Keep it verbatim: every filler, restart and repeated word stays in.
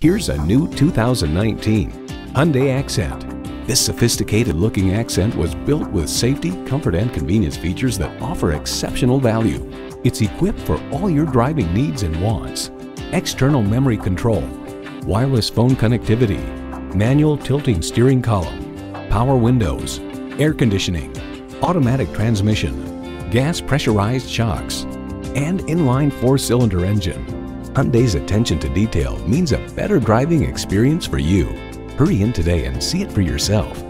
Here's a new two thousand nineteen Hyundai Accent. This sophisticated-looking Accent was built with safety, comfort, and convenience features that offer exceptional value. It's equipped for all your driving needs and wants. External memory control, wireless phone connectivity, manual tilting steering column, power windows, air conditioning, automatic transmission, gas pressurized shocks, and inline four-cylinder engine. Hyundai's attention to detail means a better driving experience for you. Hurry in today and see it for yourself.